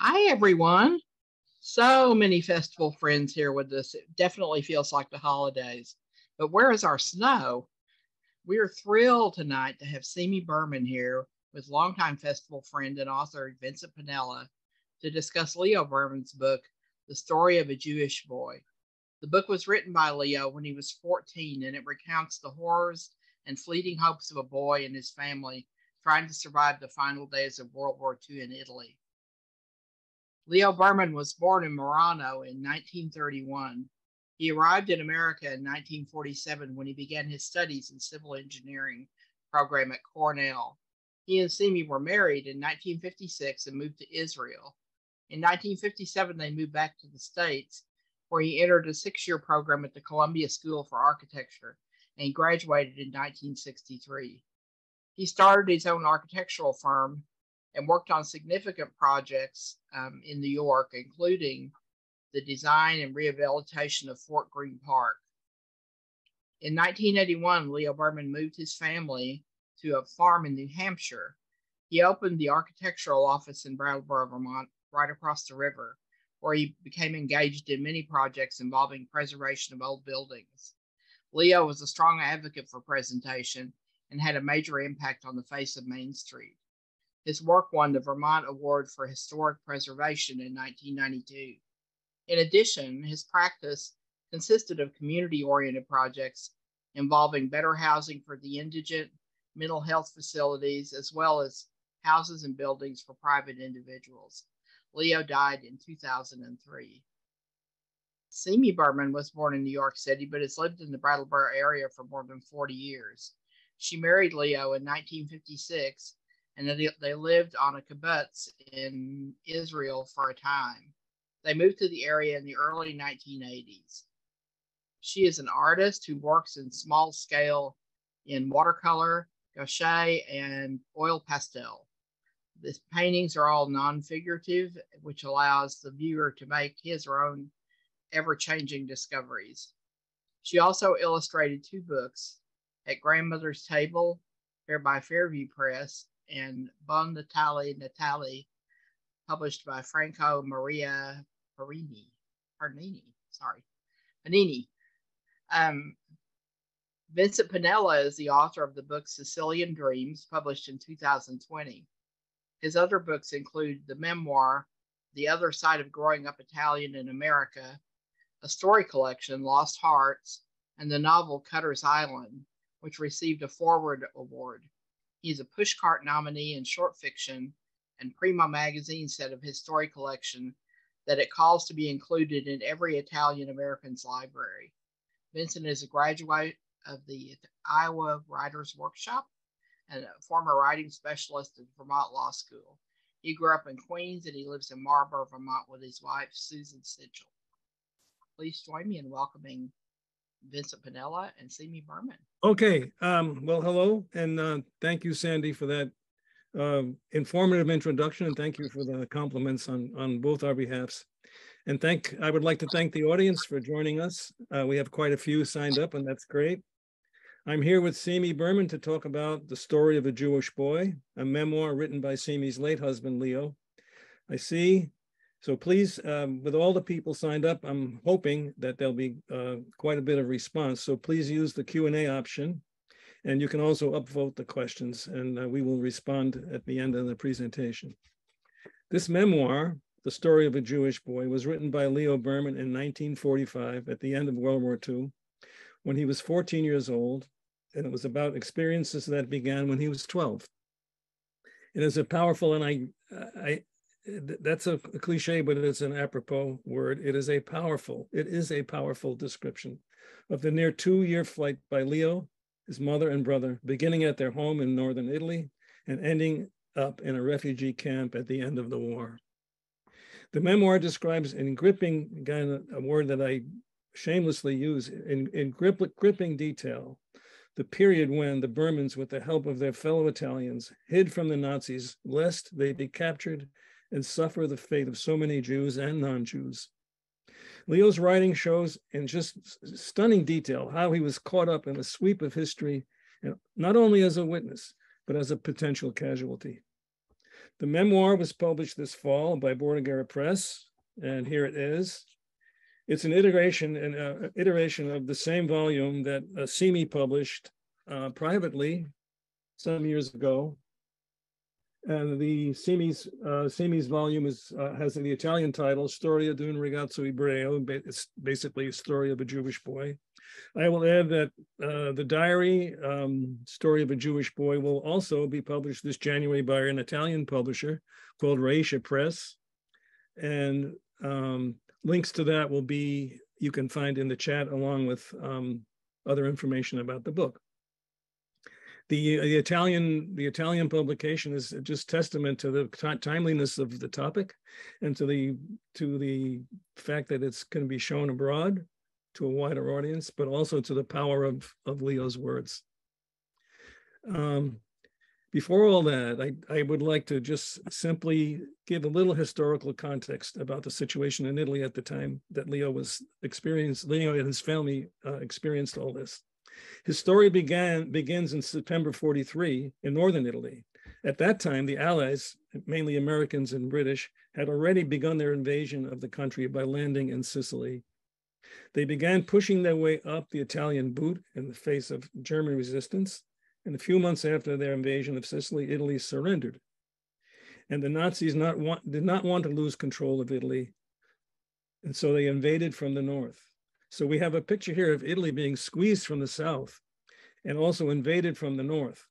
Hi, everyone. So many festival friends here with us. It definitely feels like the holidays. But where is our snow? We are thrilled tonight to have Simi Berman here with longtime festival friend and author Vincent Panella to discuss Leo Berman's book, The Story of a Jewish Boy. The book was written by Leo when he was 14, and it recounts the horrors and fleeting hopes of a boy and his family trying to survive the final days of World War II in Italy. Leo Berman was born in Merano in 1931. He arrived in America in 1947 when he began his studies in civil engineering program at Cornell. He and Simi were married in 1956 and moved to Israel. In 1957, they moved back to the States, where he entered a 6-year program at the Columbia School for Architecture and graduated in 1963. He started his own architectural firm and worked on significant projects in New York, including the design and rehabilitation of Fort Greene Park. In 1981, Leo Berman moved his family to a farm in New Hampshire. He opened the architectural office in Brattleboro, Vermont, right across the river, where he became engaged in many projects involving preservation of old buildings. Leo was a strong advocate for presentation and had a major impact on the face of Main Street. His work won the Vermont Award for Historic Preservation in 1992. In addition, his practice consisted of community-oriented projects involving better housing for the indigent, mental health facilities, as well as houses and buildings for private individuals. Leo died in 2003. Simi Berman was born in New York City, but has lived in the Brattleboro area for more than 40 years. She married Leo in 1956, and they lived on a kibbutz in Israel for a time. They moved to the area in the early 1980s. She is an artist who works in small scale in watercolor, gouache, and oil pastel. The paintings are all non-figurative, which allows the viewer to make his or own ever-changing discoveries. She also illustrated 2 books, At Grandmother's Table, by Fairview Press, and Bon Natale Natale, published by Franco Maria Panini. Vincent Panella is the author of the book Sicilian Dreams, published in 2020. His other books include the memoir, The Other Side of Growing Up Italian in America, a story collection, Lost Hearts, and the novel Cutter's Island, which received a Forward Award. He is a Pushcart nominee in short fiction, and Prima magazine said of his story collection that it calls to be included in every Italian-American's library. Vincent is a graduate of the Iowa Writers Workshop and a former writing specialist at Vermont Law School. He grew up in Queens, and he lives in Marlboro, Vermont, with his wife, Susan Sitchell. Please join me in welcoming Vincent Panella and Simi Berman. Okay, well, hello, and thank you, Sandy, for that informative introduction, and thank you for the compliments on both our behalfs. And I would like to thank the audience for joining us. We have quite a few signed up, and that's great. I'm here with Simi Berman to talk about The Story of a Jewish Boy, a memoir written by Simi's late husband, Leo. I see. So please, with all the people signed up, I'm hoping that there'll be quite a bit of response. So please use the Q&A option, and you can also upvote the questions, and we will respond at the end of the presentation. This memoir, The Story of a Jewish Boy, was written by Leo Berman in 1945 at the end of World War II, when he was 14 years old, and it was about experiences that began when he was 12. It is a powerful, and that's a cliche, but it's an apropos word. It is a powerful description of the near 2-year flight by Leo, his mother and brother, beginning at their home in northern Italy and ending up in a refugee camp at the end of the war. The memoir describes in gripping, again, a word that I shamelessly use, in gripping detail, the period when the Bermans, with the help of their fellow Italians, hid from the Nazis, lest they be captured and suffer the fate of so many Jews and non-Jews. Leo's writing shows in just stunning detail how he was caught up in a sweep of history, and not only as a witness, but as a potential casualty. The memoir was published this fall by Bordeguer Press, and here it is. It's an iteration of the same volume that Simi published privately some years ago. And the Simi's volume has the Italian title, Storia d'un ragazzo ebreo. It's basically a story of a Jewish boy. I will add that the diary, Story of a Jewish Boy, will also be published this January by an Italian publisher called Raisha Press. And links to that will be, you can find in the chat, along with other information about the book. The Italian publication is just testament to the timeliness of the topic and to the fact that it's going to be shown abroad to a wider audience, but also to the power of Leo's words. Before all that, I would like to just simply give a little historical context about the situation in Italy at the time that Leo and his family experienced all this. His story begins in September 43 in northern Italy. At that time, the Allies, mainly Americans and British, had already begun their invasion of the country by landing in Sicily. They began pushing their way up the Italian boot in the face of German resistance, and a few months after their invasion of Sicily, Italy surrendered. And the Nazis did not want to lose control of Italy, and so they invaded from the north. So we have a picture here of Italy being squeezed from the south and also invaded from the north.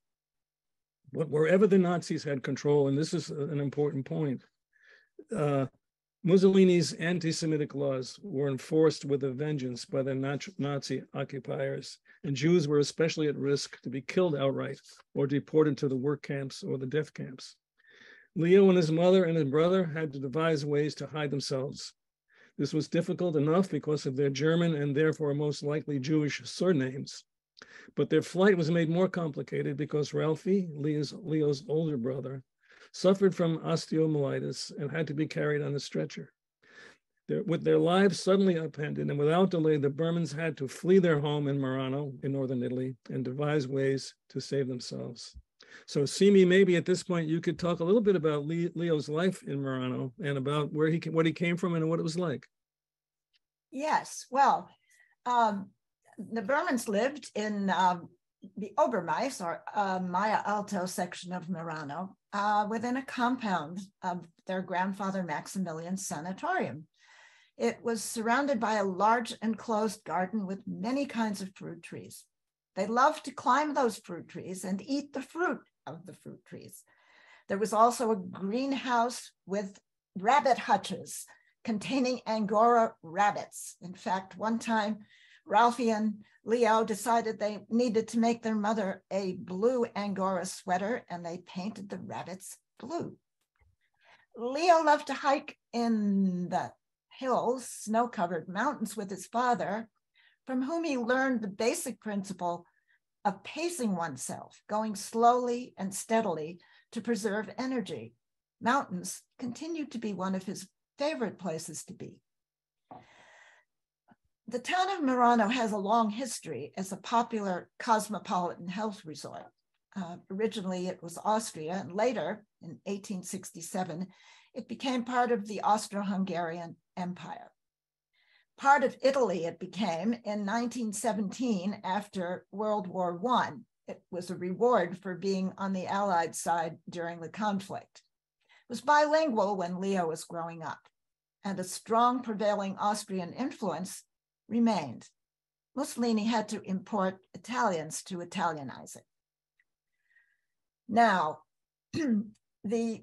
But wherever the Nazis had control, and this is an important point, Mussolini's anti-Semitic laws were enforced with a vengeance by the Nazi occupiers, and Jews were especially at risk to be killed outright or deported to the work camps or the death camps. Leo and his mother and his brother had to devise ways to hide themselves. This was difficult enough because of their German and therefore most likely Jewish surnames. But their flight was made more complicated because Ralphie, Leo's older brother, suffered from osteomyelitis and had to be carried on a stretcher. With their lives suddenly upended and without delay, the Bermans had to flee their home in Merano in northern Italy and devise ways to save themselves. So Simi, maybe at this point you could talk a little bit about Leo's life in Merano and about where what he came from and what it was like. Yes, well, the Bermans lived in the Obermais or Maya Alto section of Merano within a compound of their grandfather Maximilian's sanatorium. It was surrounded by a large enclosed garden with many kinds of fruit trees. They loved to climb those fruit trees and eat the fruit of the fruit trees. There was also a greenhouse with rabbit hutches containing Angora rabbits. In fact, one time, Ralphie and Leo decided they needed to make their mother a blue Angora sweater, and they painted the rabbits blue. Leo loved to hike in the hills, snow-covered mountains with his father, from whom he learned the basic principle of pacing oneself, going slowly and steadily to preserve energy. Mountains continued to be one of his favorite places to be. The town of Merano has a long history as a popular cosmopolitan health resort. Originally, it was Austria, and later, in 1867, it became part of the Austro-Hungarian Empire. Part of Italy it became in 1917 after World War I. It was a reward for being on the Allied side during the conflict. It was bilingual when Leo was growing up, and a strong prevailing Austrian influence remained. Mussolini had to import Italians to Italianize it. Now, the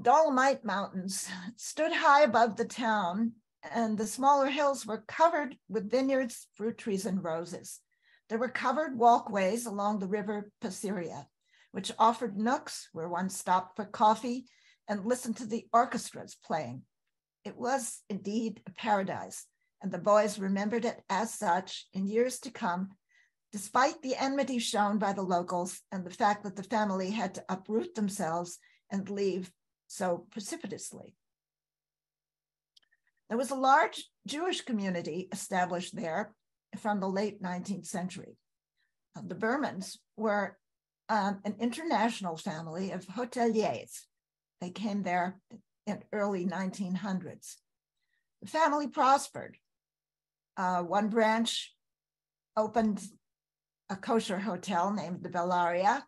Dolomite Mountains stood high above the town, and the smaller hills were covered with vineyards, fruit trees, and roses. There were covered walkways along the River Passeria, which offered nooks where one stopped for coffee and listened to the orchestras playing. It was indeed a paradise, and the boys remembered it as such in years to come, despite the enmity shown by the locals and the fact that the family had to uproot themselves and leave so precipitously. There was a large Jewish community established there from the late 19th century. The Bermans were an international family of hoteliers. They came there in early 1900s. The family prospered. One branch opened a kosher hotel named the Bellaria,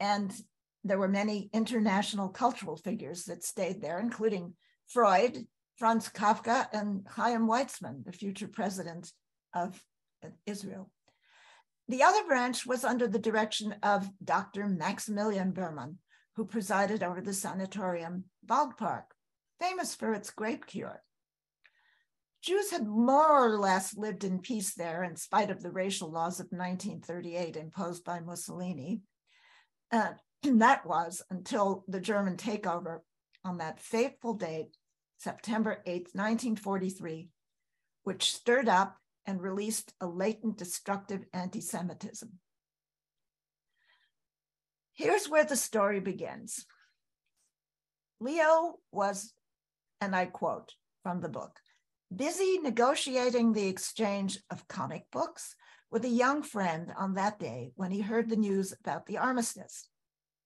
and there were many international cultural figures that stayed there, including Freud, Franz Kafka, and Chaim Weizmann, the future president of Israel. The other branch was under the direction of Dr. Maximilian Berman, who presided over the sanatorium Waldpark, famous for its grape cure. Jews had more or less lived in peace there in spite of the racial laws of 1938 imposed by Mussolini. And that was until the German takeover on that fateful date, September 8, 1943, which stirred up and released a latent destructive anti-Semitism. Here's where the story begins. Leo was, and I quote from the book, busy negotiating the exchange of comic books with a young friend on that day when he heard the news about the armistice.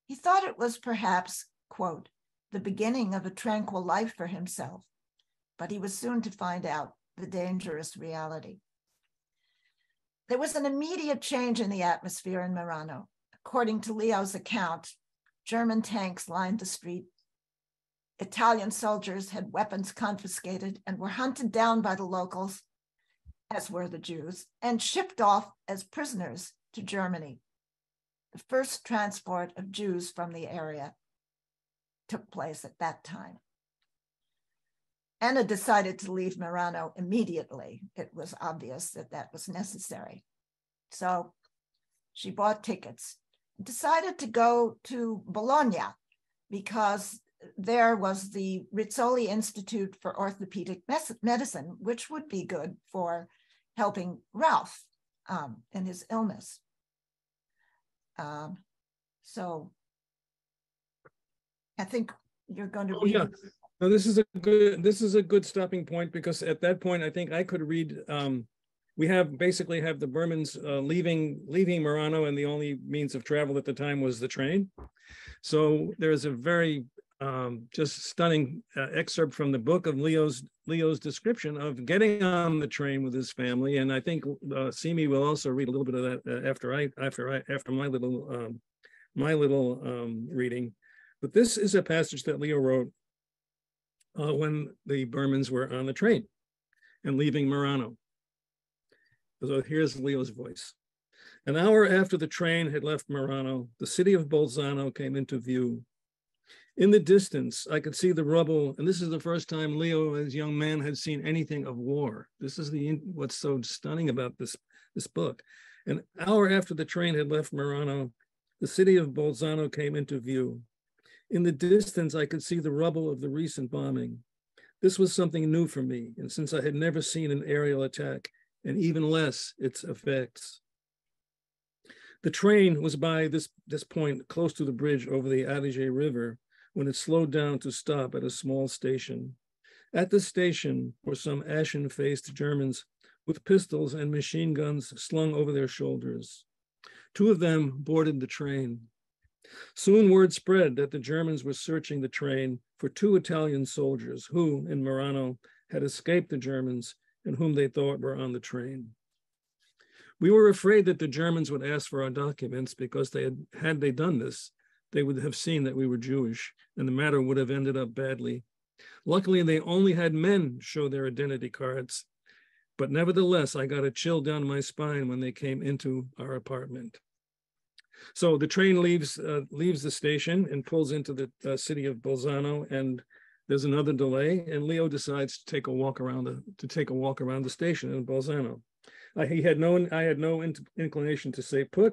He thought it was perhaps, quote, the beginning of a tranquil life for himself, but he was soon to find out the dangerous reality. There was an immediate change in the atmosphere in Merano. According to Leo's account, German tanks lined the street. Italian soldiers had weapons confiscated and were hunted down by the locals, as were the Jews, and shipped off as prisoners to Germany. The first transport of Jews from the area took place at that time. Anna decided to leave Merano immediately. It was obvious that that was necessary. So she bought tickets and decided to go to Bologna because there was the Rizzoli Institute for Orthopedic Medicine, which would be good for helping Ralph in his illness. So I think you're going to read. Yeah. No, this is a good stopping point, because at that point I think I could read. We basically have the Bermans leaving Merano, and the only means of travel at the time was the train. So there's a very just stunning excerpt from the book of Leo's description of getting on the train with his family, and I think Simi will also read a little bit of that after my little reading. But this is a passage that Leo wrote when the Bermans were on the train and leaving Merano. So here's Leo's voice. An hour after the train had left Merano, the city of Bolzano came into view. In the distance, I could see the rubble, and this is the first time Leo, as a young man, had seen anything of war. This is what's so stunning about this book. An hour after the train had left Merano, the city of Bolzano came into view. In the distance, I could see the rubble of the recent bombing. This was something new for me, and since I had never seen an aerial attack, and even less its effects. The train was by this point close to the bridge over the Adige River when it slowed down to stop at a small station. At the station were some ashen-faced Germans with pistols and machine guns slung over their shoulders. Two of them boarded the train. Soon word spread that the Germans were searching the train for two Italian soldiers who, in Merano, had escaped the Germans and whom they thought were on the train. We were afraid that the Germans would ask for our documents because had they done this, they would have seen that we were Jewish and the matter would have ended up badly. Luckily, they only had men show their identity cards, but nevertheless, I got a chill down my spine when they came into our apartment. So the train leaves the station and pulls into the city of Bolzano, and there's another delay, and Leo decides to take a walk around the station in Bolzano. I had no inclination to stay put,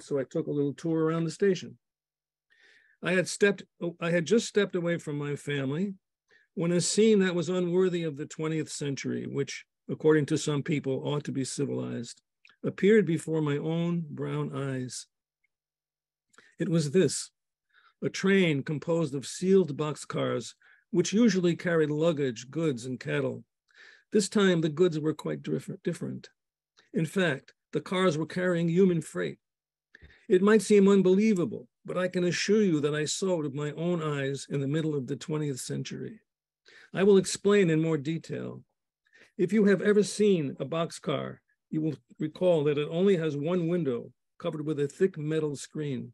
so I took a little tour around the station. I had just stepped away from my family when a scene that was unworthy of the 20th century, which according to some people ought to be civilized, appeared before my own brown eyes. It was this, a train composed of sealed boxcars, which usually carried luggage, goods, and cattle. This time, the goods were quite different. In fact, the cars were carrying human freight. It might seem unbelievable, but I can assure you that I saw it with my own eyes in the middle of the 20th century. I will explain in more detail. If you have ever seen a boxcar, you will recall that it only has one window covered with a thick metal screen.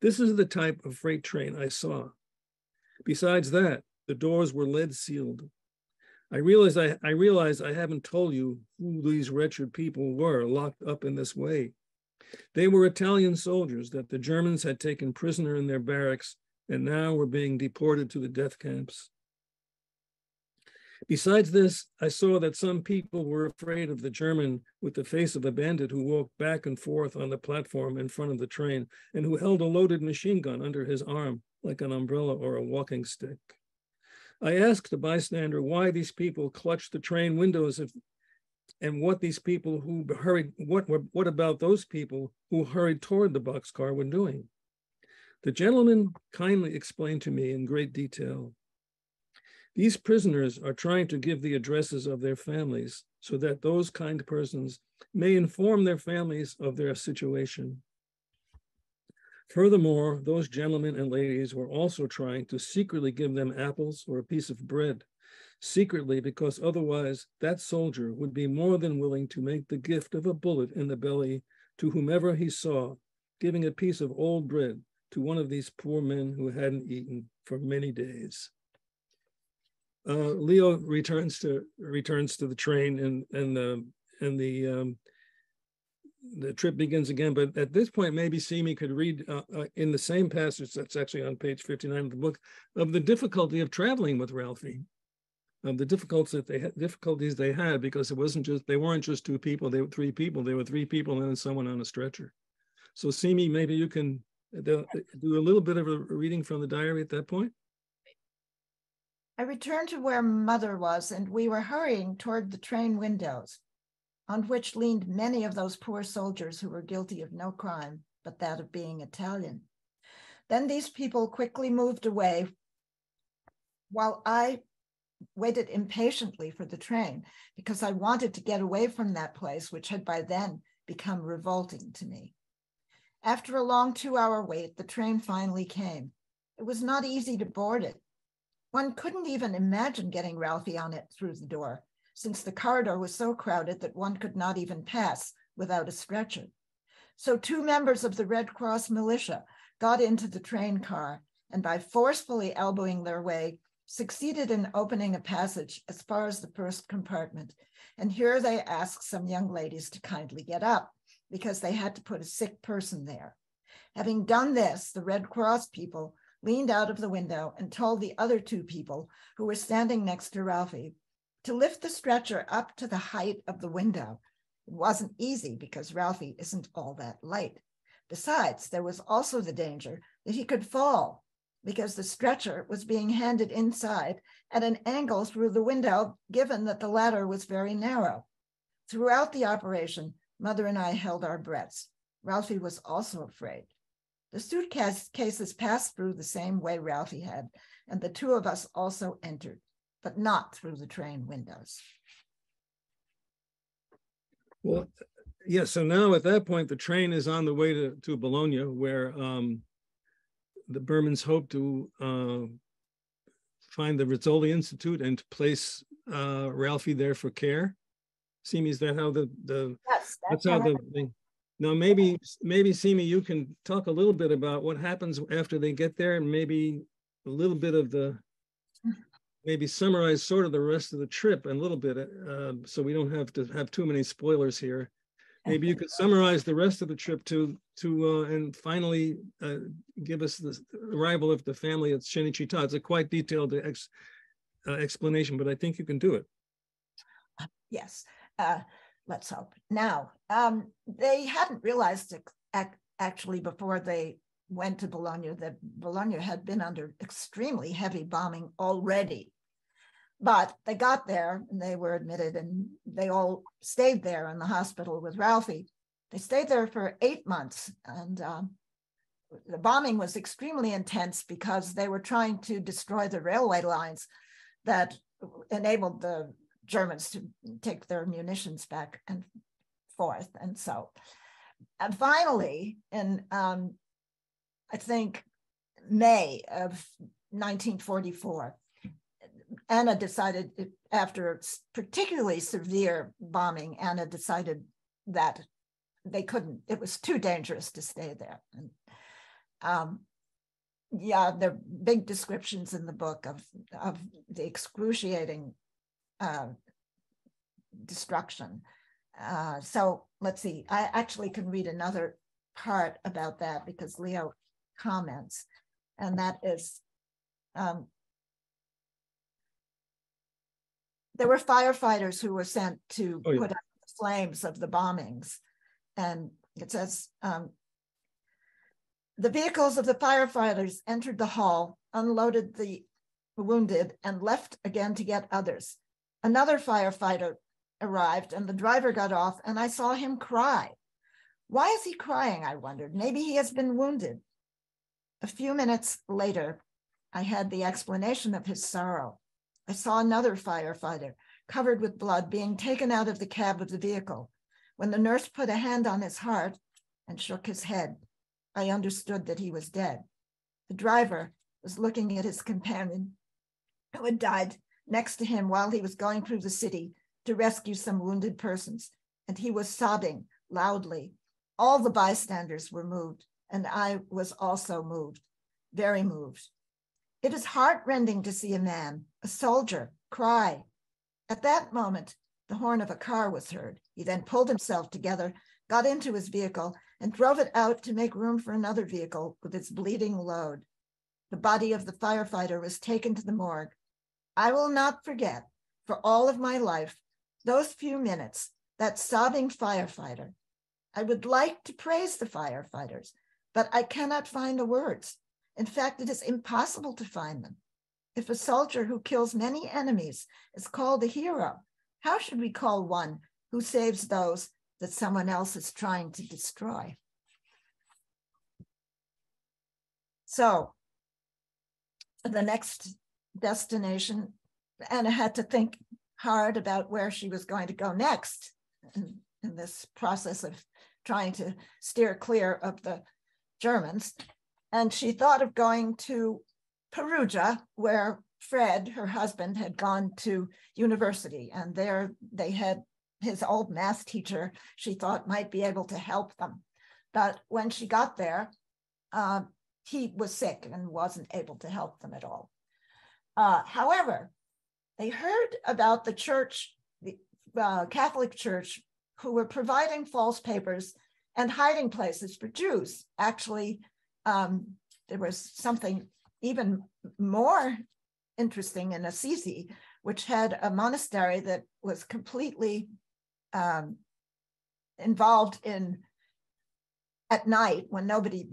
This is the type of freight train I saw. Besides that, the doors were lead sealed. I realize I haven't told you who these wretched people were locked up in this way. They were Italian soldiers that the Germans had taken prisoner in their barracks and now were being deported to the death camps. Besides this, I saw that some people were afraid of the German with the face of a bandit who walked back and forth on the platform in front of the train and who held a loaded machine gun under his arm like an umbrella or a walking stick. I asked a bystander why these people clutched the train windows and what about those people who hurried toward the boxcar were doing. The gentleman kindly explained to me in great detail. These prisoners are trying to give the addresses of their families so that those kind persons may inform their families of their situation. Furthermore, those gentlemen and ladies were also trying to secretly give them apples or a piece of bread, secretly because otherwise that soldier would be more than willing to make the gift of a bullet in the belly to whomever he saw, giving a piece of old bread to one of these poor men who hadn't eaten for many days. Leo returns to the train and the trip begins again, but at this point, maybe Simi could read in the same passage that's actually on page 59 of the book of the difficulty of traveling with Ralphie, of the difficulties they had because it wasn't just, they weren't just two people, they were three people. They were three people and then someone on a stretcher. So Simi, maybe you can do a little bit of a reading from the diary at that point. I returned to where Mother was, and we were hurrying toward the train windows, on which leaned many of those poor soldiers who were guilty of no crime but that of being Italian. Then these people quickly moved away while I waited impatiently for the train because I wanted to get away from that place, which had by then become revolting to me. After a long 2-hour wait, the train finally came. It was not easy to board it. One couldn't even imagine getting Ralphie on it through the door, since the corridor was so crowded that one could not even pass without a stretcher. So two members of the Red Cross militia got into the train car and by forcefully elbowing their way, succeeded in opening a passage as far as the first compartment. And here they asked some young ladies to kindly get up because they had to put a sick person there. Having done this, the Red Cross people leaned out of the window and told the other two people who were standing next to Ralphie to lift the stretcher up to the height of the window. It wasn't easy because Ralphie isn't all that light. Besides, there was also the danger that he could fall because the stretcher was being handed inside at an angle through the window, given that the ladder was very narrow. Throughout the operation, Mother and I held our breaths. Ralphie was also afraid. The suitcases passed through the same way Ralphie had, and the two of us also entered, but not through the train windows. Well, yeah, so now at that point, the train is on the way to Bologna, where the Bermans hope to find the Rizzoli Institute and place Ralphie there for care. Simi, is that how yes, that's how the thing. Now, maybe Simi, you can talk a little bit about what happens after they get there and maybe a little bit of the, maybe summarize sort of the rest of the trip a little bit so we don't have to have too many spoilers here. Maybe you could summarize the rest of the trip and finally give us the arrival of the family at Cinecittà. It's a quite detailed explanation, but I think you can do it. Yes, let's hope. Now, they hadn't realized actually before they went to Bologna that Bologna had been under extremely heavy bombing already. But they got there and they were admitted and they all stayed there in the hospital with Ralphie. They stayed there for 8 months and the bombing was extremely intense because they were trying to destroy the railway lines that enabled the Germans to take their munitions back and forth. And so finally, in I think May of 1944, Anna decided, after particularly severe bombing, Anna decided that they couldn't, it was too dangerous to stay there. And, yeah, there are big descriptions in the book of the excruciating destruction. So let's see, I actually can read another part about that because Leo comments, and that is, there were firefighters who were sent to put out the flames of the bombings. And it says, the vehicles of the firefighters entered the hall, unloaded the wounded, and left again to get others. Another firefighter arrived and the driver got off, and I saw him cry. Why is he crying? I wondered. Maybe he has been wounded. A few minutes later, I had the explanation of his sorrow. I saw another firefighter covered with blood being taken out of the cab of the vehicle. When the nurse put a hand on his heart and shook his head, I understood that he was dead. The driver was looking at his companion who had died next to him while he was going through the city to rescue some wounded persons, and he was sobbing loudly. All the bystanders were moved, and I was also moved, very moved. It is heartrending to see a man, a soldier, cry. At that moment, the horn of a car was heard. He then pulled himself together, got into his vehicle, and drove it out to make room for another vehicle with its bleeding load. The body of the firefighter was taken to the morgue. I will not forget, for all of my life, those few minutes, that sobbing firefighter. I would like to praise the firefighters, but I cannot find the words. In fact, it is impossible to find them. If a soldier who kills many enemies is called a hero, how should we call one who saves those that someone else is trying to destroy? So the next destination, Anna had to think hard about where she was going to go next in this process of trying to steer clear of the Germans. And she thought of going to Perugia, where Fred, her husband, had gone to university, and there they had his old math teacher she thought might be able to help them. But when she got there, he was sick and wasn't able to help them at all. However, they heard about the church, the Catholic Church, who were providing false papers and hiding places for Jews. Actually, there was something even more interesting in Assisi, which had a monastery that was completely involved in, at night when nobody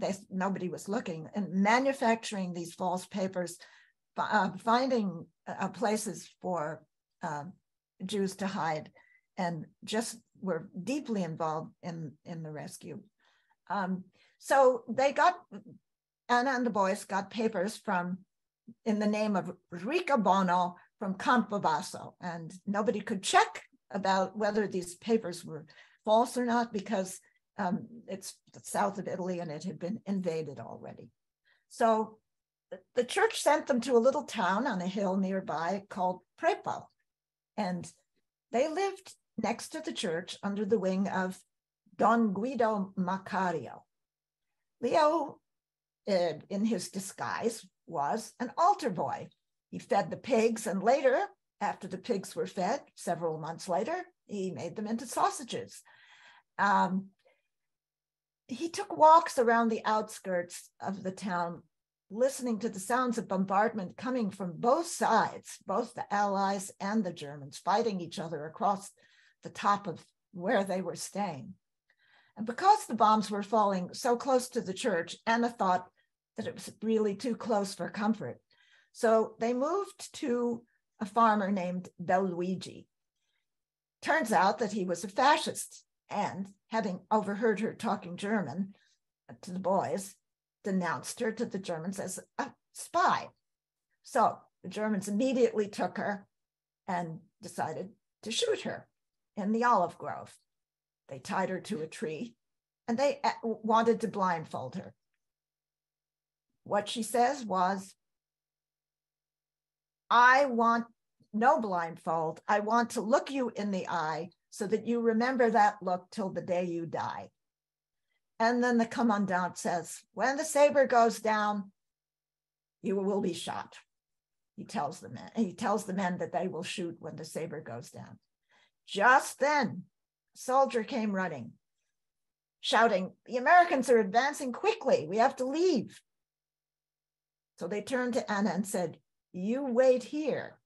was looking, and manufacturing these false papers, finding places for Jews to hide, and just were deeply involved in the rescue. So they got, Anna and the boys got papers from, in the name of Riccobono from Campobasso, and nobody could check about whether these papers were false or not because it's the south of Italy and it had been invaded already. So the church sent them to a little town on a hill nearby called Prepo, and they lived next to the church under the wing of Don Guido Macario. Leo, in his disguise, was an altar boy. He fed the pigs, and later, after the pigs were fed, several months later, he made them into sausages. He took walks around the outskirts of the town, listening to the sounds of bombardment coming from both sides, both the Allies and the Germans fighting each other across the top of where they were staying. And because the bombs were falling so close to the church, Anna thought that it was really too close for comfort. So they moved to a farmer named Belluigi. Turns out that he was a fascist, and having overheard her talking German to the boys, denounced her to the Germans as a spy. So the Germans immediately took her and decided to shoot her in the olive grove. They tied her to a tree and they wanted to blindfold her. What she says was, I want no blindfold. I want to look you in the eye so that you remember that look till the day you die. And then the commandant says, when the saber goes down, you will be shot. He tells the men that they will shoot when the saber goes down. Just then, a soldier came running, shouting, the Americans are advancing quickly. We have to leave. So they turned to Anna and said, you wait here.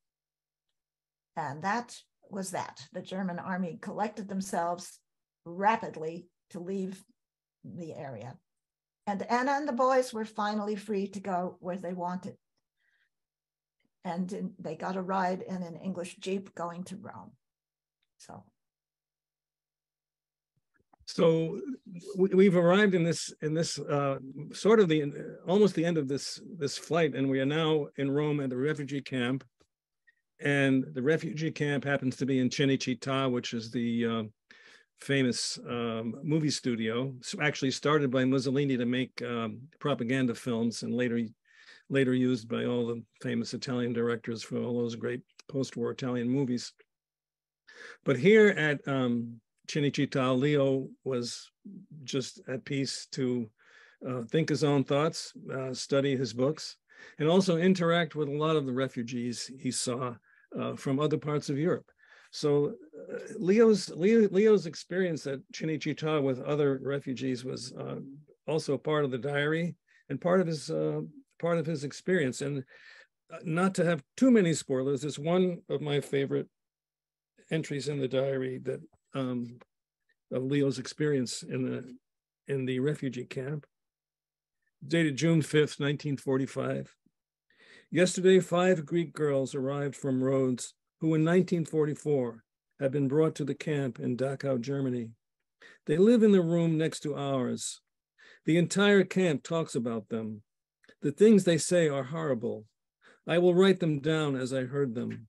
And that was that. The German army collected themselves rapidly to leave the area. And Anna and the boys were finally free to go where they wanted. And they got a ride in an English Jeep going to Rome. So we've arrived in this sort of almost the end of this flight, and we are now in Rome at the refugee camp. And the refugee camp happens to be in Cinecittà, which is the famous movie studio, actually started by Mussolini to make propaganda films, and later used by all the famous Italian directors for all those great post-war Italian movies. But here at Cinecittà, Leo was just at peace to think his own thoughts, study his books, and also interact with a lot of the refugees he saw from other parts of Europe. So Leo's experience at Cinecittà with other refugees was also part of the diary and part of his experience. And not to have too many spoilers, is one of my favorite entries in the diary that of Leo's experience in the refugee camp. Dated June 5th, 1945. Yesterday, 5 Greek girls arrived from Rhodes who in 1944 had been brought to the camp in Dachau, Germany. They live in the room next to ours. The entire camp talks about them. The things they say are horrible. I will write them down as I heard them.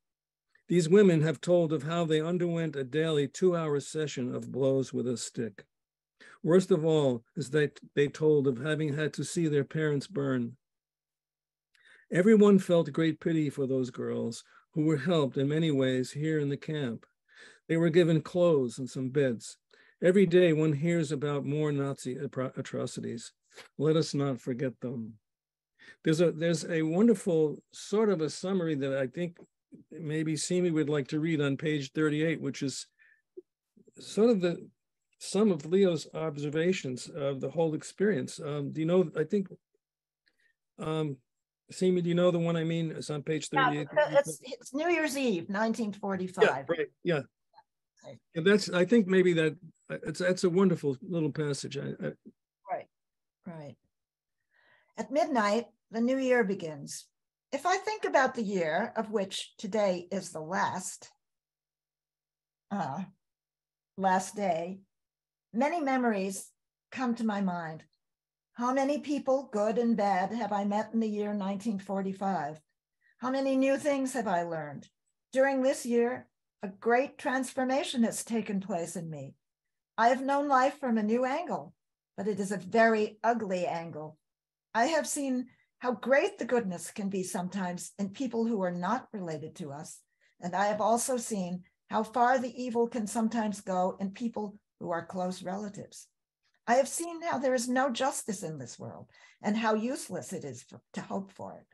These women have told of how they underwent a daily 2-hour session of blows with a stick. Worst of all is that they told of having had to see their parents burn. Everyone felt great pity for those girls who were helped in many ways here in the camp. They were given clothes and some beds. Every day one hears about more Nazi atrocities. Let us not forget them. There's a wonderful sort of a summary that I think maybe Simi would like to read on page 38, which is sort of some of Leo's observations of the whole experience. Do you know, I think, Simi, do you know the one I mean? It's on page 38. Yeah, it's New Year's Eve, 1945. Yeah, right, yeah. Okay. And that's, I think maybe that's a wonderful little passage. Right. At midnight, the new year begins. If I think about the year of which today is the last day, many memories come to my mind. How many people, good and bad, have I met in the year 1945? How many new things have I learned? During this year, a great transformation has taken place in me. I have known life from a new angle, but it is a very ugly angle. I have seen how great the goodness can be sometimes in people who are not related to us, and I have also seen how far the evil can sometimes go in people who are close relatives. I have seen how there is no justice in this world and how useless it is to hope for it.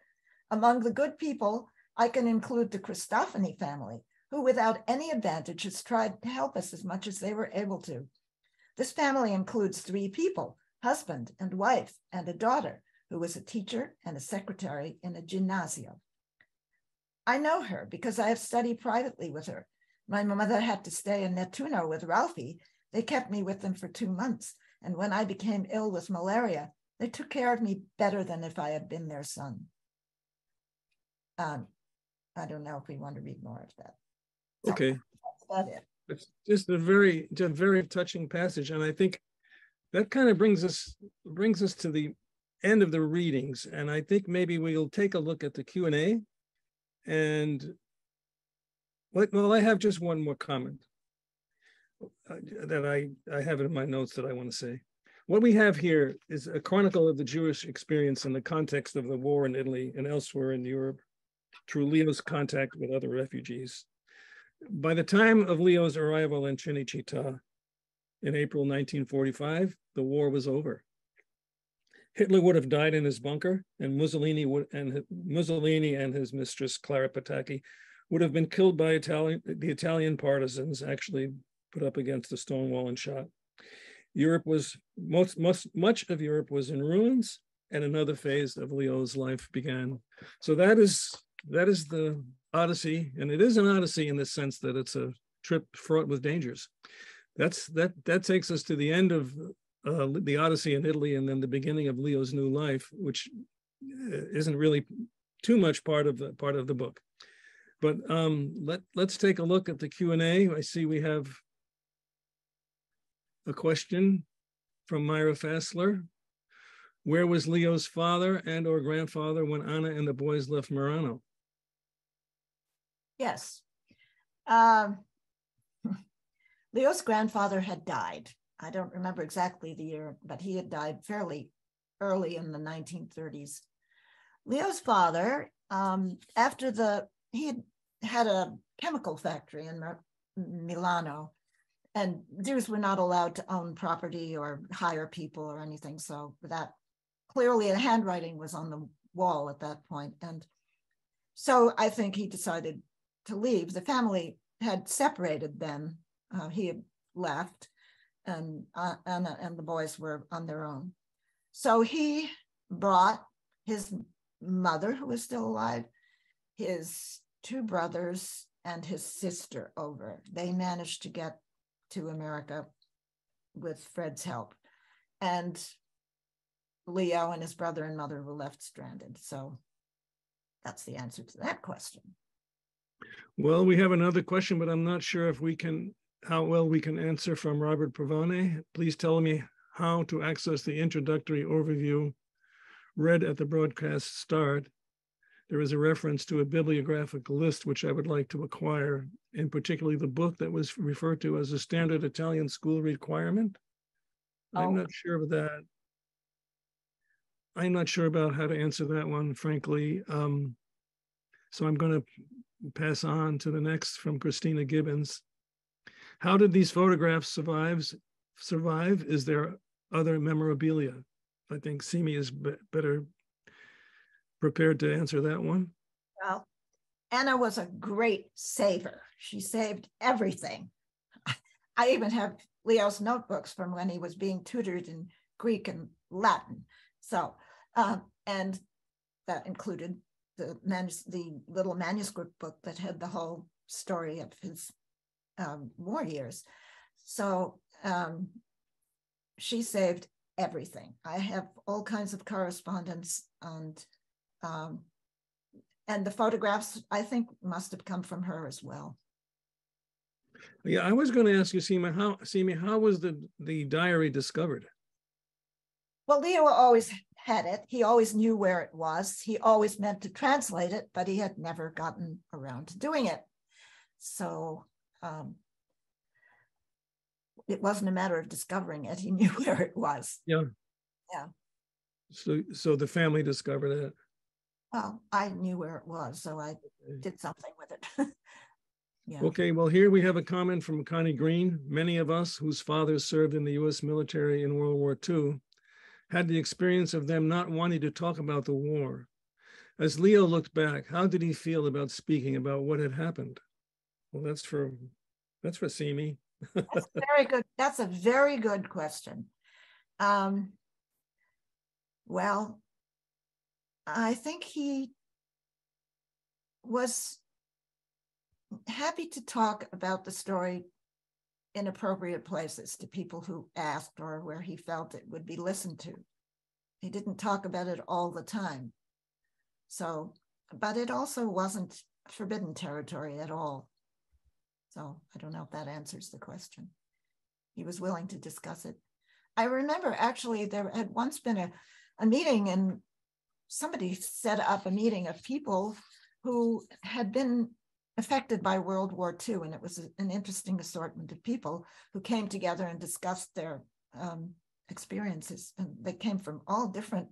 Among the good people, I can include the Cristofani family, who without any advantage has tried to help us as much as they were able to. This family includes 3 people, husband and wife and a daughter, who was a teacher and a secretary in a gymnasium. I know her because I have studied privately with her. My mother had to stay in Nettuno with Ralphie. They kept me with them for 2 months. And when I became ill with malaria, they took care of me better than if I had been their son. I don't know if we want to read more of that. So, okay. That's about it. It's just a very touching passage. And I think that kind of brings us to the end of the readings. And I think maybe we'll take a look at the Q&A. And well, I have just one more comment that I have in my notes that I want to say. What we have here is a chronicle of the Jewish experience in the context of the war in Italy and elsewhere in Europe, through Leo's contact with other refugees. By the time of Leo's arrival in Cinecittà in April 1945, the war was over. Hitler would have died in his bunker, and Mussolini and his mistress Clara Pataki would have been killed by the Italian partisans, actually put up against the stone wall and shot. Europe was, much of Europe was in ruins, and another phase of Leo's life began. So that is the Odyssey, and it is an Odyssey in the sense that it's a trip fraught with dangers. That takes us to the end of the Odyssey in Italy, and then the beginning of Leo's new life, which isn't really too much part of the book. But let's take a look at the Q&A. I see we have a question from Myra Fassler. Where was Leo's father and or grandfather when Anna and the boys left Merano? Yes. Leo's grandfather had died. I don't remember exactly the year, but he had died fairly early in the 1930s. Leo's father, he had a chemical factory in Milano, and Jews were not allowed to own property or hire people or anything. So that clearly a handwriting was on the wall at that point. And so I think he decided to leave. The family had separated then. He had left, and Anna and the boys were on their own. So he brought his mother, who was still alive, his two brothers, and his sister over. They managed to get to America with Fred's help. And Leo and his brother and mother were left stranded. So that's the answer to that question. Well, we have another question, but I'm not sure if we can, how well we can answer, from Robert Pavone. Please tell me how to access the introductory overview read at the broadcast start. There is a reference to a bibliographic list which I would like to acquire, and particularly the book that was referred to as a standard Italian school requirement. Oh. I'm not sure of that. I'm not sure about how to answer that one, frankly. So I'm going to pass on to the next, from Christina Gibbons. How did these photographs survive? Is there other memorabilia? I think Simi is better prepared to answer that one. Well, Anna was a great saver. She saved everything. I even have Leo's notebooks from when he was being tutored in Greek and Latin. So, and that included the little manuscript book that had the whole story of his war years. So she saved everything. I have all kinds of correspondence, and the photographs, I think, must have come from her as well. Yeah, I was going to ask you, Simi, how was the diary discovered? Well, Leo always had it. He always knew where it was. He always meant to translate it, but he had never gotten around to doing it. So it wasn't a matter of discovering it. He knew where it was. Yeah. Yeah. So the family discovered it. Well, I knew where it was, so I did something with it. Yeah. Okay, well, here we have a comment from Connie Green. Many of us whose fathers served in the U.S. military in World War II had the experience of them not wanting to talk about the war. As Leo looked back, how did he feel about speaking about what had happened? Well, that's for Simi. That's very good. That's a very good question. Well, I think he was happy to talk about the story in appropriate places to people who asked, or where he felt it would be listened to. He didn't talk about it all the time. So, but it also wasn't forbidden territory at all. So I don't know if that answers the question. He was willing to discuss it. I remember, actually, there had once been a meeting, and somebody set up a meeting of people who had been affected by World War II, and it was an interesting assortment of people who came together and discussed their experiences, and they came from all different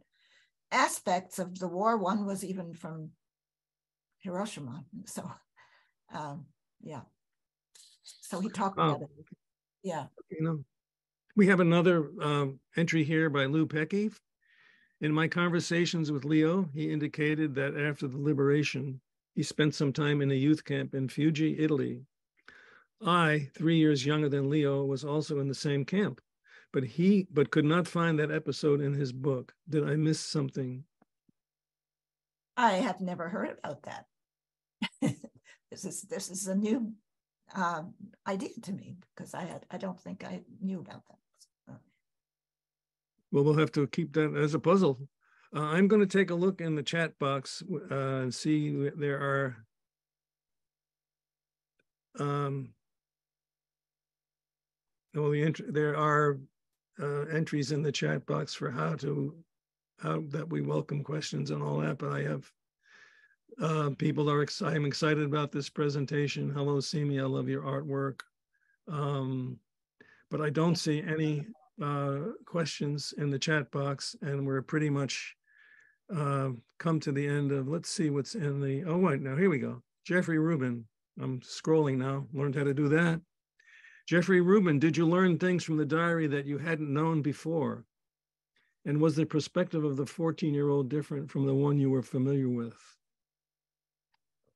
aspects of the war. One was even from Hiroshima. So, yeah. So he talked about it. Yeah. You know, we have another entry here by Lou Pecky. In my conversations with Leo, he indicated that after the liberation, he spent some time in a youth camp in Fuji, Italy. I, 3 years younger than Leo, was also in the same camp, but could not find that episode in his book. Did I miss something? I have never heard about that. This is a new idea to me, because I don't think I knew about that. Well, we'll have to keep that as a puzzle. I'm going to take a look in the chat box and see there are. There are entries in the chat box for how that we welcome questions and all that. But I have people are I'm excited about this presentation. Hello, Simi, I love your artwork. But I don't see any questions in the chat box, and we're pretty much come to the end of, let's see what's in the, oh wait, now here we go. Jeffrey Rubin, I'm scrolling now, learned how to do that. Jeffrey Rubin, did you learn things from the diary that you hadn't known before? And was the perspective of the 14-year-old different from the one you were familiar with?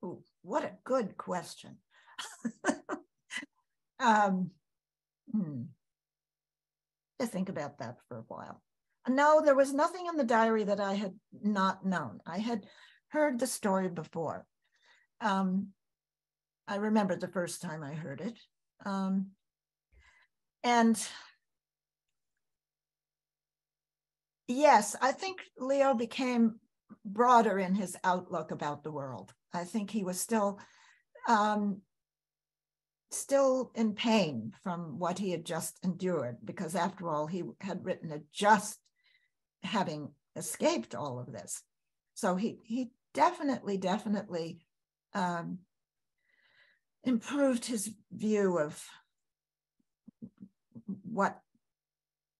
Oh, what a good question. To think about that for a while. No, there was nothing in the diary that I had not known. I had heard the story before. I remember the first time I heard it. And yes, I think Leo became broader in his outlook about the world. I think he was still in pain from what he had just endured, because after all, he had written it just having escaped all of this. So he definitely improved his view of what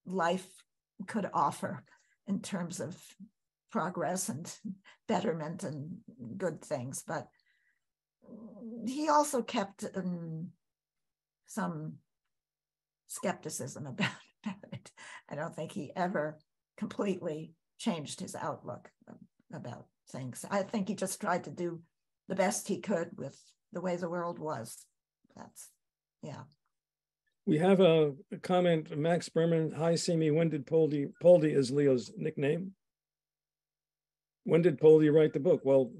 life could offer in terms of progress and betterment and good things. But he also kept some skepticism about it. I don't think he ever completely changed his outlook about things. I think he just tried to do the best he could with the way the world was. That's, yeah. We have a comment, Max Berman. Hi, Simi, when did Poldy is Leo's nickname. When did Poldy write the book? Well,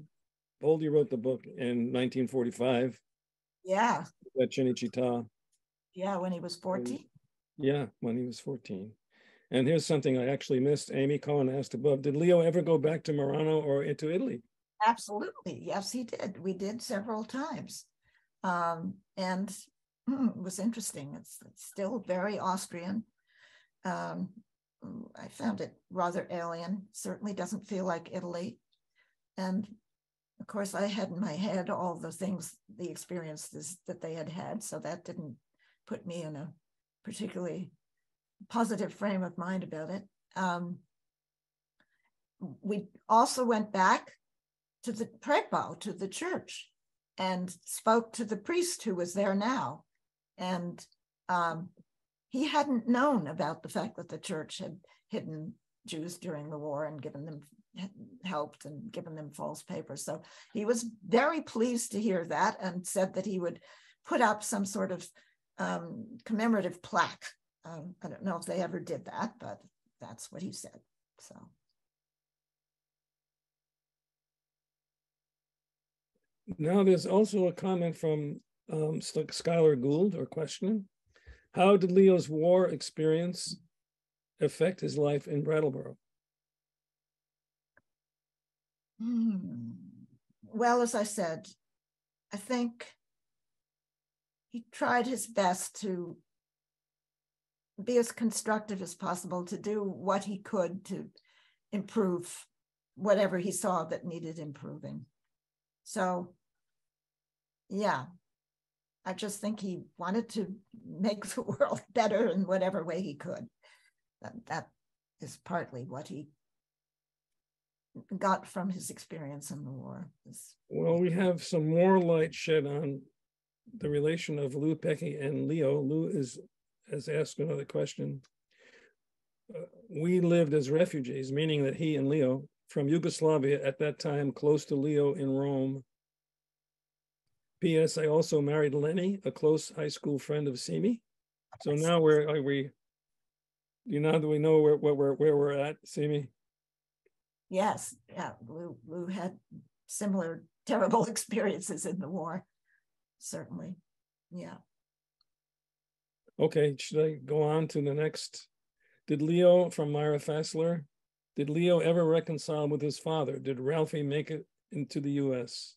Poldy wrote the book in 1945. Yeah. At Cinecittà. Yeah, when he was 14. Yeah, when he was 14. And here's something I actually missed. Amy Cohen asked above, did Leo ever go back to Merano or into Italy? Absolutely. Yes, he did. We did several times. And it was interesting. It's still very Austrian. I found it rather alien. Certainly doesn't feel like Italy. And of course, I had in my head all the things, the experiences that they had had, so that didn't put me in a particularly positive frame of mind about it. We also went back to the Prepo, to the church, and spoke to the priest who was there now. And he hadn't known about the fact that the church had hidden Jews during the war and given them helped and given them false papers. So he was very pleased to hear that, and said that he would put up some sort of commemorative plaque. I don't know if they ever did that, but that's what he said. So. Now there's also a comment from Skyler Gould, or question. How did Leo's war experience affect his life in Brattleboro? Well, as I said, I think he tried his best to be as constructive as possible, to do what he could to improve whatever he saw that needed improving. So, yeah, I just think he wanted to make the world better in whatever way he could. That is partly what he got from his experience in the war. Well, we have some more light shed on the relation of Lou Pecky and Leo. Lou has asked another question. We lived as refugees, meaning that he and Leo, from Yugoslavia at that time, close to Leo in Rome. P.S. I also married Lenny, a close high school friend of Simi. So now do we know where we're at, Simi? Yes, yeah, Lou had similar terrible experiences in the war, certainly, yeah. Okay, should I go on to the next? Did Leo, from Myra Fassler, did Leo ever reconcile with his father? Did Ralphie make it into the U.S.?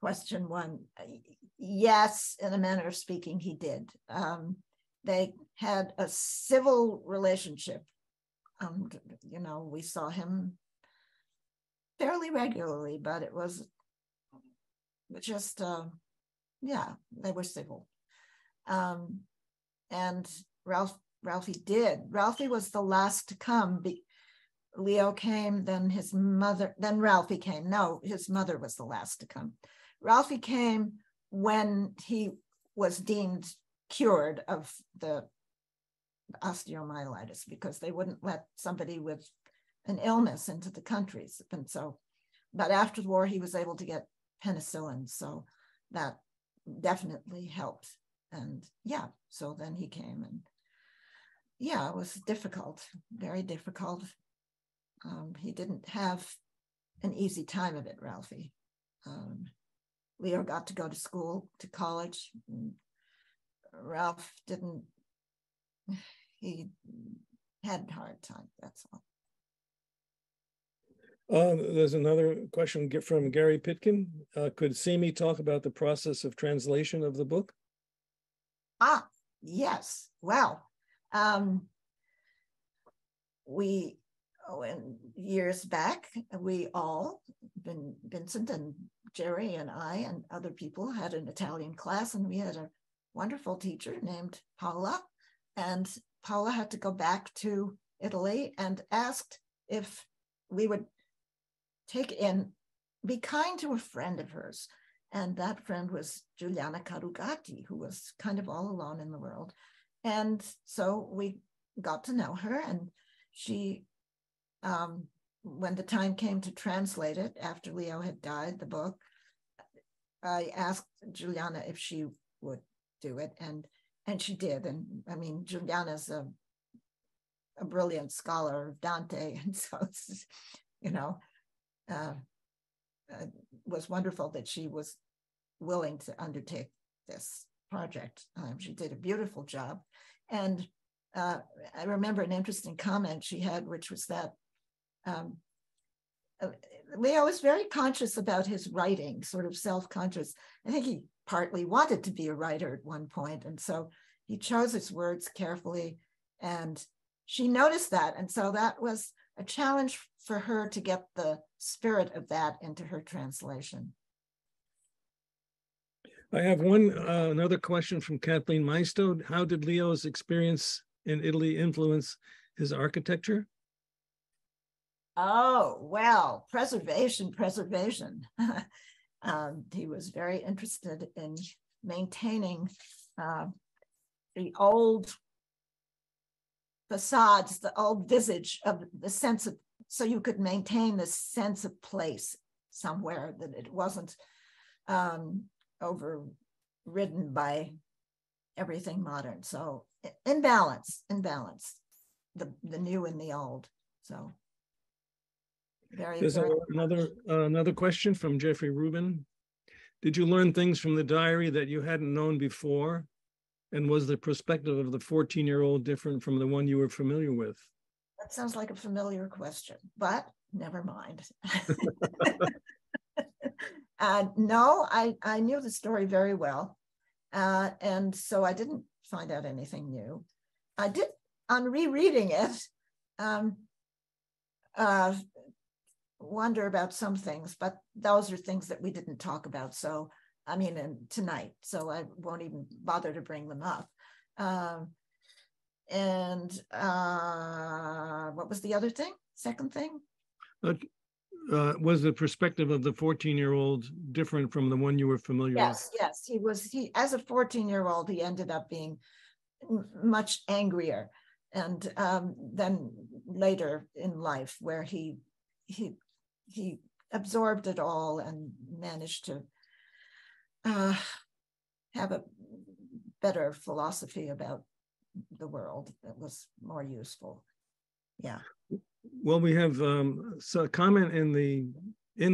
Question one, yes, in a manner of speaking, he did. They had a civil relationship. You know, we saw him fairly regularly, but it was just, yeah, they were civil. And Ralphie was the last to come. Leo came, then his mother, then Ralphie came. No, his mother was the last to come. Ralphie came when he was deemed cured of the osteomyelitis, because they wouldn't let somebody with an illness into the countries. And so, but after the war, he was able to get penicillin. So that definitely helped. And yeah, so then he came, and yeah, it was difficult, very difficult. He didn't have an easy time of it, Ralphie. Leo got to go to school, to college. And Ralph didn't. He had a hard time, that's all. There's another question from Gary Pitkin. Could Simi talk about the process of translation of the book? Ah, yes. Well, years back, we all, Vincent and Jerry and I and other people, had an Italian class, and we had a wonderful teacher named Paula. And Paula had to go back to Italy and asked if we would be kind to a friend of hers. And that friend was Giuliana Carugati, who was kind of all alone in the world. And so we got to know her, and she, when the time came to translate it, after Leo had died, the book, I asked Giuliana if she would do it. And she did. And I mean, Giuliana's a brilliant scholar of Dante. And so, it's, you know, it was wonderful that she was willing to undertake this project. She did a beautiful job. And I remember an interesting comment she had, which was that Leo is very conscious about his writing, sort of self-conscious. I think he partly wanted to be a writer at one point, and so he chose his words carefully, and she noticed that, and so that was a challenge for her to get the spirit of that into her translation. I have another question from Kathleen Maisto. How did Leo's experience in Italy influence his architecture? Oh, well, preservation. He was very interested in maintaining the old facades, the old visage of the sense of, so you could maintain the sense of place somewhere, that it wasn't overridden by everything modern. So in balance, the new and the old. So. There's another question from Jeffrey Rubin. Did you learn things from the diary that you hadn't known before? And was the perspective of the 14-year-old different from the one you were familiar with? That sounds like a familiar question, but never mind. No, I knew the story very well. And so I didn't find out anything new. I did, on rereading it, wonder about some things, but those are things that we didn't talk about. So, I mean, and tonight, so I won't even bother to bring them up. And what was the other thing? Second thing? Was the perspective of the 14-year-old different from the one you were familiar with? Yes, he was. He, as a 14-year-old, he ended up being much angrier, and then later in life, where he absorbed it all and managed to have a better philosophy about the world that was more useful. Yeah. Well, we have a comment in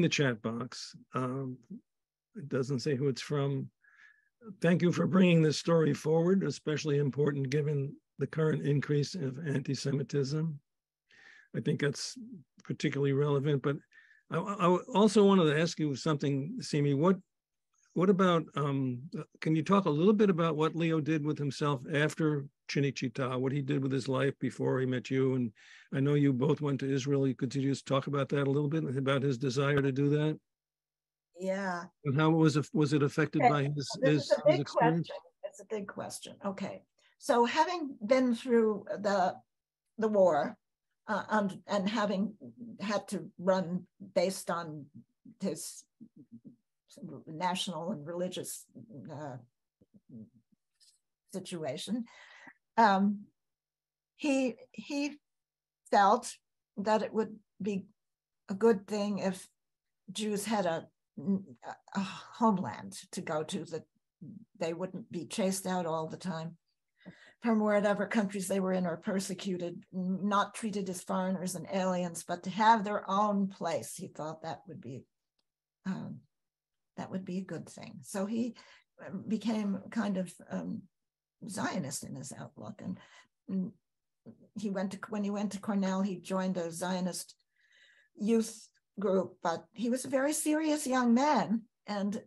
the chat box. It doesn't say who it's from. Thank you for bringing this story forward, especially important given the current increase of anti-Semitism. I think that's particularly relevant. But I also wanted to ask you something, Simi. What about? Can you talk a little bit about what Leo did with himself after Cinecittà, what he did with his life before he met you? And I know you both went to Israel. Could you just talk about that a little bit, about his desire to do that? Yeah. And how was it affected by his experience? It's a big question. Okay. So having been through the war and having had to run based on his national and religious situation, he felt that it would be a good thing if Jews had a homeland to go to, that they wouldn't be chased out all the time from whatever countries they were in, or persecuted, not treated as foreigners and aliens, but to have their own place. He thought that would be a good thing. So he became kind of Zionist in his outlook, and he went to, when he went to Cornell, he joined a Zionist youth group. But he was a very serious young man, and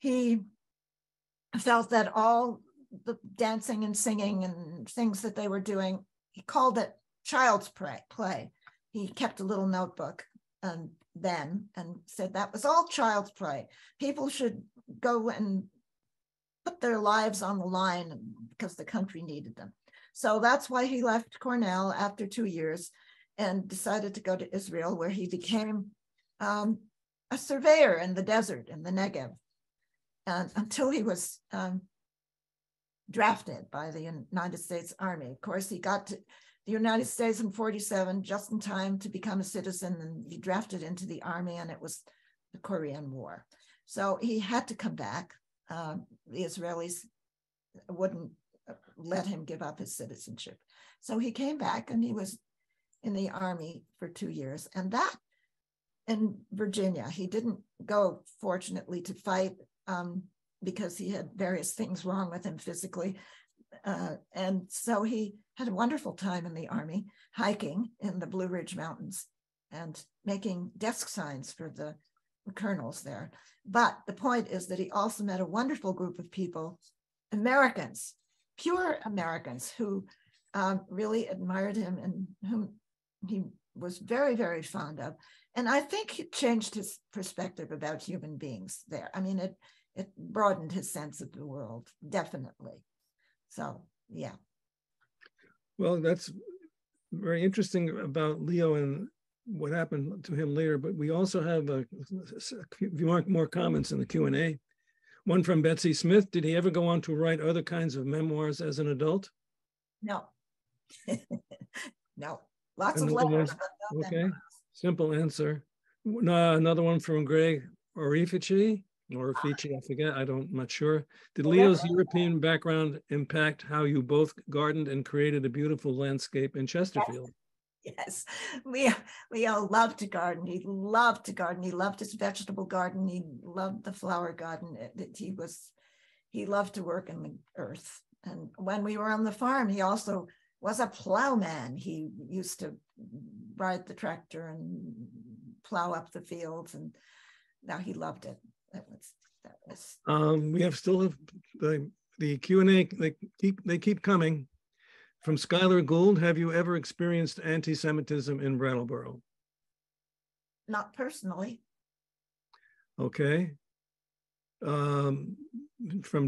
he felt that all the dancing and singing and things that they were doing, he called it child's play. He kept a little notebook and said that was all child's play. People should go and put their lives on the line because the country needed them. So that's why he left Cornell after 2 years and decided to go to Israel, where he became a surveyor in the desert, in the Negev, and until he was drafted by the United States Army. Of course, he got to the United States in 1947, just in time to become a citizen, and he drafted into the army, and it was the Korean War. So he had to come back. The Israelis wouldn't let him give up his citizenship. So he came back, and he was in the army for 2 years. And that in Virginia, he didn't go, fortunately, to fight because he had various things wrong with him physically. And so he had a wonderful time in the army, hiking in the Blue Ridge Mountains and making desk signs for the colonels there. But the point is that he also met a wonderful group of people, Americans, pure Americans, who really admired him and whom he was very, very fond of. And I think it changed his perspective about human beings there. I mean, it broadened his sense of the world, definitely. So, yeah. Well, that's very interesting about Leo and what happened to him later, but we also have a few more comments in the Q&A. One from Betsy Smith. Did he ever go on to write other kinds of memoirs as an adult? No. No. Lots of letters. But no memoirs. Simple answer. No, another one from Greg Orifici. Or Fiji, I forget, I'm not sure. Did Leo's European background impact how you both gardened and created a beautiful landscape in Chesterfield? Yes, Leo loved to garden. He loved to garden. He loved his vegetable garden. He loved the flower garden. He loved to work in the earth. And when we were on the farm, he also was a plowman. He used to ride the tractor and plow up the fields, and now he loved it. That was. We have still the Q&A. They keep coming. From Skyler Gould, have you ever experienced anti-Semitism in Brattleboro? Not personally. Okay. From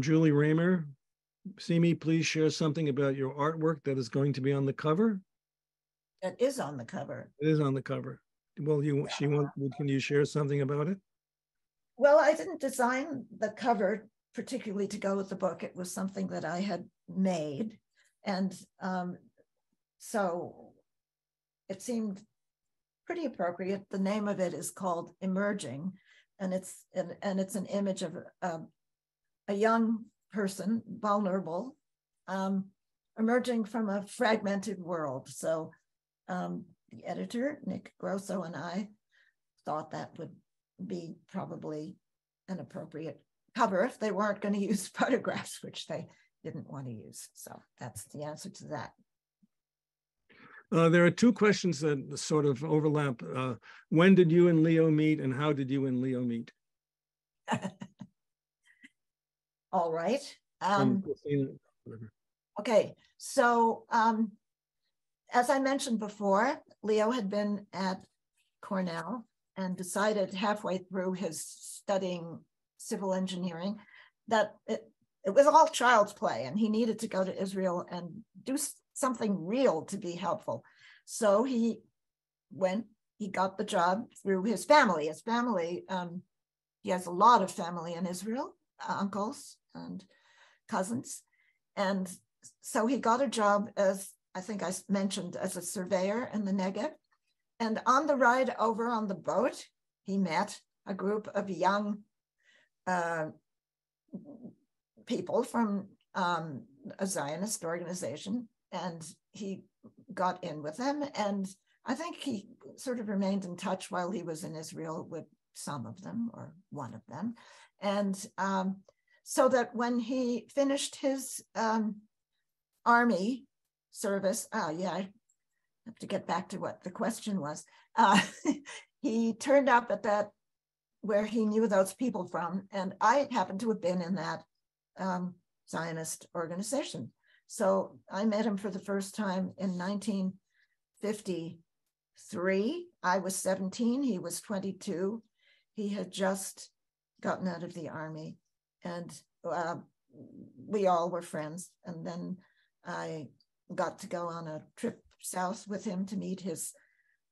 Julie Raymer, Simi, please share something about your artwork that is going to be on the cover. That is on the cover. It is on the cover. Well, can you share something about it? Well, I didn't design the cover particularly to go with the book. It was something that I had made. And so it seemed pretty appropriate. The name of it is called Emerging, and it's an image of a young person, vulnerable, emerging from a fragmented world. So the editor, Nick Grosso, and I thought that would be probably an appropriate cover if they weren't going to use photographs, which they didn't want to use. So that's the answer to that. There are two questions that sort of overlap. When did you and Leo meet, and how did you and Leo meet? All right. Okay, so as I mentioned before, Leo had been at Cornell and decided halfway through his studying civil engineering that it was all child's play and he needed to go to Israel and do something real to be helpful. So he got the job through his family. His family, he has a lot of family in Israel, uncles and cousins. And so he got a job, as I think I mentioned, as a surveyor in the Negev. And on the ride over on the boat, he met a group of young people from a Zionist organization, and he got in with them. And I think he sort of remained in touch while he was in Israel with some of them, or one of them. And so that when he finished his army service, I have to get back to what the question was. He turned up at that where he knew those people from, and I happened to have been in that Zionist organization. So I met him for the first time in 1953. I was 17, he was 22. He had just gotten out of the army, and we all were friends. And then I got to go on a trip south with him to meet his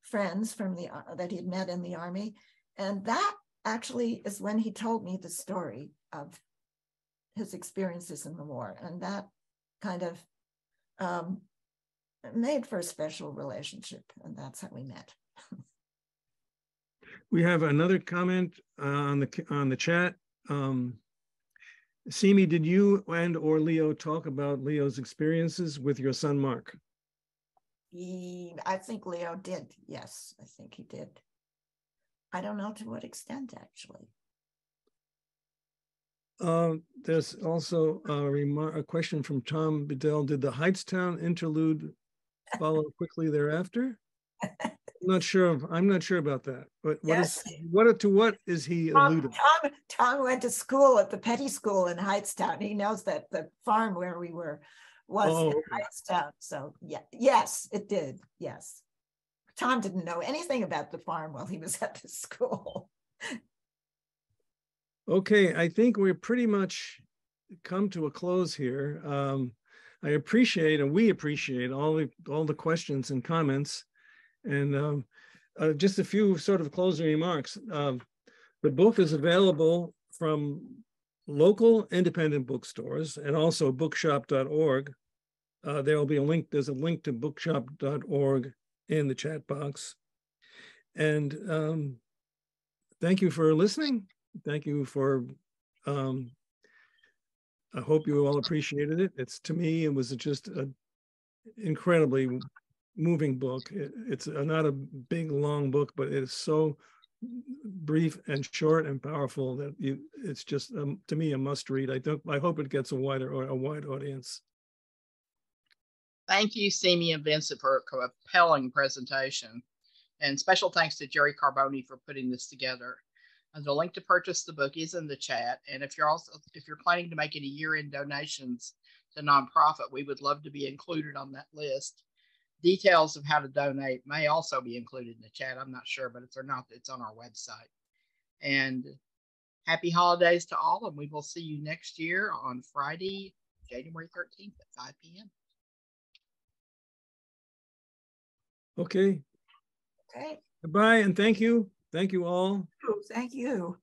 friends from that he'd met in the army. And that actually is when he told me the story of his experiences in the war. And that kind of made for a special relationship. And that's how we met. We have another comment on the chat. Simi, did you and or Leo talk about Leo's experiences with your son, Mark? I think Leo did. Yes, I think he did. I don't know to what extent, actually. There's also a question from Tom Bidell. Did the Hightstown interlude follow quickly thereafter? I'm not sure about that. But to what is he alluding? Tom went to school at the Petty School in Hightstown. He knows that the farm where we were was in Hightstown. So yes, it did. Yes. Tom didn't know anything about the farm while he was at the school. Okay, I think we're pretty much come to a close here. We appreciate all the questions and comments. And just a few sort of closing remarks. The book is available from local independent bookstores and also bookshop.org. There will be a link. There's a link to bookshop.org in the chat box. And thank you for listening. Thank you for, I hope you all appreciated it. To me, it was just an incredibly moving book. It's not a big, long book, but it is so brief and short and powerful that it's just, to me, a must read. I hope it gets a wide audience. Thank you, Simi and Vincent, for a compelling presentation. And special thanks to Jerry Carboni for putting this together. The link to purchase the book is in the chat. And if you're planning to make any year-end donations to nonprofit, we would love to be included on that list. Details of how to donate may also be included in the chat. I'm not sure, but if they're not, it's on our website. And happy holidays to all, and we will see you next year on Friday, January 13th at 5 p.m. Okay. Okay. Goodbye and thank you. Thank you all. Thank you.